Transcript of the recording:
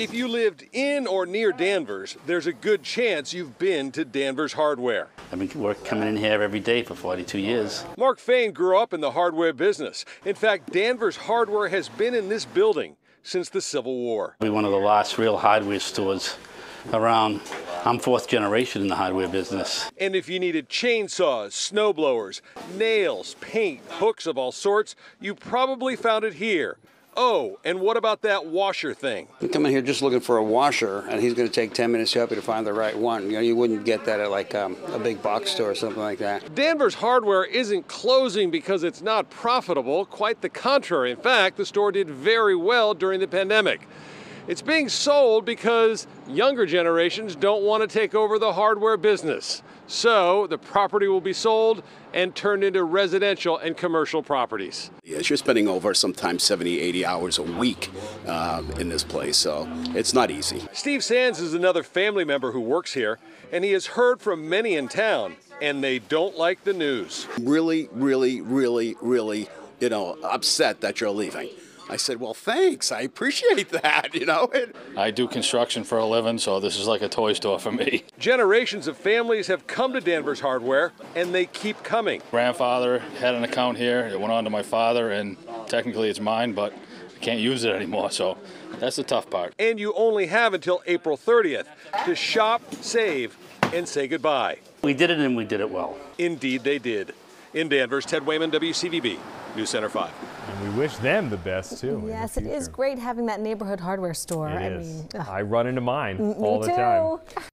If you lived in or near Danvers, there's a good chance you've been to Danvers Hardware. I've been coming in here every day for 42 years. Mark Fain grew up in the hardware business. In fact, Danvers Hardware has been in this building since the Civil War. We're one of the last real hardware stores around. I'm fourth generation in the hardware business. And if you needed chainsaws, snowblowers, nails, paint, hooks of all sorts, you probably found it here. Oh, and what about that washer thing? You come in here just looking for a washer, and he's going to take 10 minutes to help you to find the right one. You know, you wouldn't get that at like a big box store or something like that. Danvers Hardware isn't closing because it's not profitable. Quite the contrary. In fact, the store did very well during the pandemic. It's being sold because younger generations don't want to take over the hardware business. So the property will be sold and turned into residential and commercial properties. Yes, you're spending over sometimes 70, 80 hours a week in this place, so it's not easy. Steve Sands is another family member who works here, and he has heard from many in town, and they don't like the news. Really, you know, upset that you're leaving. I said, well, thanks, I appreciate that, you know. I do construction for a living, so this is like a toy store for me. Generations of families have come to Danvers Hardware, and they keep coming. Grandfather had an account here, it went on to my father, and technically it's mine, but I can't use it anymore, so that's the tough part. And you only have until April 30th to shop, save, and say goodbye. We did it, and we did it well. Indeed they did. In Danvers, Ted Wayman, WCVB, News Center 5. And we wish them the best, too. Yes, it is great having that neighborhood hardware store. I mean, I run into mine all the time. Me too.